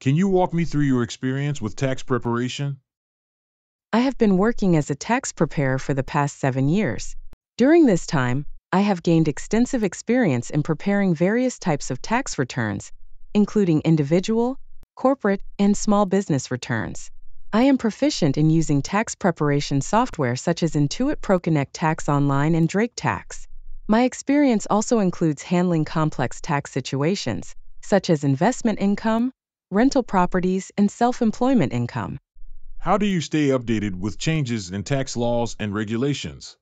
Can you walk me through your experience with tax preparation? I have been working as a tax preparer for the past 7 years. During this time, I have gained extensive experience in preparing various types of tax returns, including individual, corporate, and small business returns. I am proficient in using tax preparation software such as Intuit ProConnect Tax Online and Drake Tax. My experience also includes handling complex tax situations, such as investment income, rental properties, and self-employment income. How do you stay updated with changes in tax laws and regulations?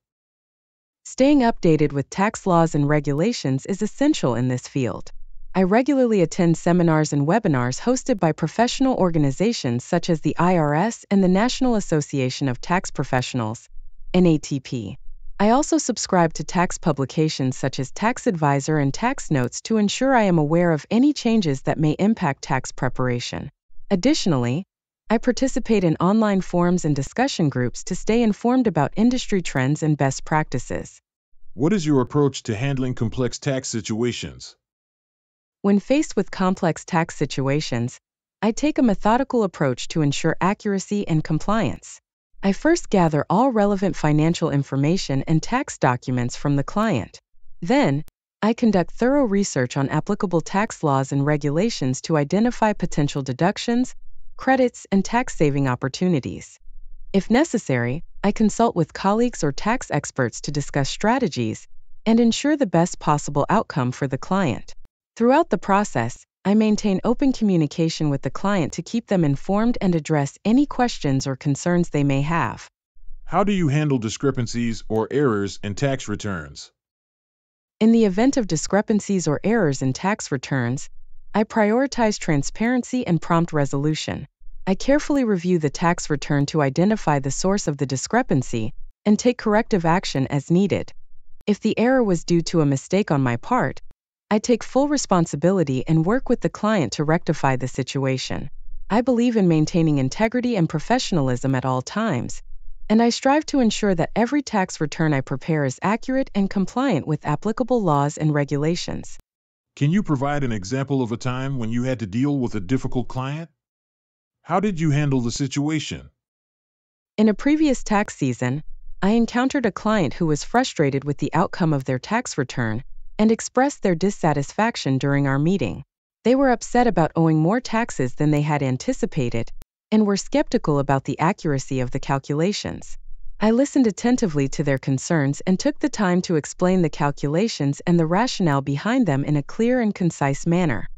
Staying updated with tax laws and regulations is essential in this field. I regularly attend seminars and webinars hosted by professional organizations such as the IRS and the National Association of Tax Professionals, NATP. I also subscribe to tax publications such as Tax Advisor and Tax Notes to ensure I am aware of any changes that may impact tax preparation. Additionally, I participate in online forums and discussion groups to stay informed about industry trends and best practices. What is your approach to handling complex tax situations? When faced with complex tax situations, I take a methodical approach to ensure accuracy and compliance. I first gather all relevant financial information and tax documents from the client. Then, I conduct thorough research on applicable tax laws and regulations to identify potential deductions, credits, and tax-saving opportunities. If necessary, I consult with colleagues or tax experts to discuss strategies and ensure the best possible outcome for the client. Throughout the process, I maintain open communication with the client to keep them informed and address any questions or concerns they may have. How do you handle discrepancies or errors in tax returns? In the event of discrepancies or errors in tax returns, I prioritize transparency and prompt resolution. I carefully review the tax return to identify the source of the discrepancy and take corrective action as needed. If the error was due to a mistake on my part, I take full responsibility and work with the client to rectify the situation. I believe in maintaining integrity and professionalism at all times, and I strive to ensure that every tax return I prepare is accurate and compliant with applicable laws and regulations. Can you provide an example of a time when you had to deal with a difficult client? How did you handle the situation? In a previous tax season, I encountered a client who was frustrated with the outcome of their tax return and expressed their dissatisfaction during our meeting. They were upset about owing more taxes than they had anticipated and were skeptical about the accuracy of the calculations. I listened attentively to their concerns and took the time to explain the calculations and the rationale behind them in a clear and concise manner.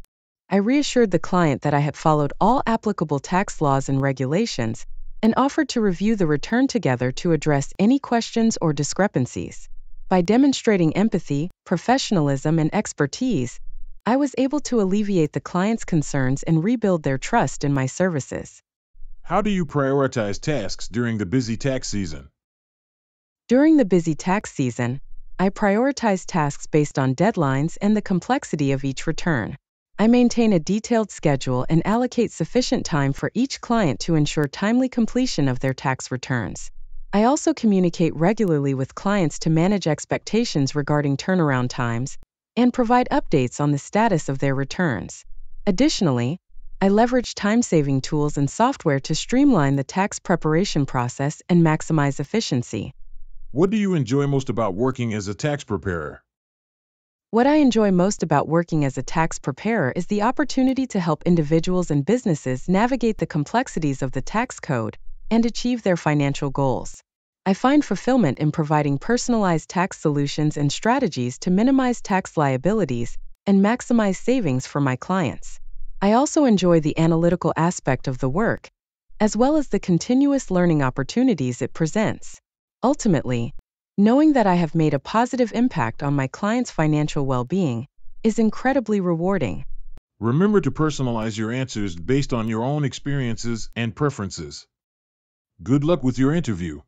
I reassured the client that I had followed all applicable tax laws and regulations and offered to review the return together to address any questions or discrepancies. By demonstrating empathy, professionalism, and expertise, I was able to alleviate the client's concerns and rebuild their trust in my services. How do you prioritize tasks during the busy tax season? During the busy tax season, I prioritize tasks based on deadlines and the complexity of each return. I maintain a detailed schedule and allocate sufficient time for each client to ensure timely completion of their tax returns. I also communicate regularly with clients to manage expectations regarding turnaround times and provide updates on the status of their returns. Additionally, I leverage time-saving tools and software to streamline the tax preparation process and maximize efficiency. What do you enjoy most about working as a tax preparer? What I enjoy most about working as a tax preparer is the opportunity to help individuals and businesses navigate the complexities of the tax code and achieve their financial goals. I find fulfillment in providing personalized tax solutions and strategies to minimize tax liabilities and maximize savings for my clients. I also enjoy the analytical aspect of the work, as well as the continuous learning opportunities it presents. Ultimately, knowing that I have made a positive impact on my clients' financial well-being is incredibly rewarding. Remember to personalize your answers based on your own experiences and preferences. Good luck with your interview.